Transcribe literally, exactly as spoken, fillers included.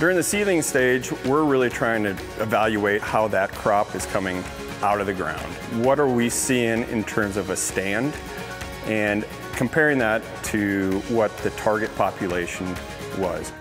During the seedling stage, we're really trying to evaluate how that crop is coming out of the ground. What are we seeing in terms of a stand? And comparing that to what the target population was.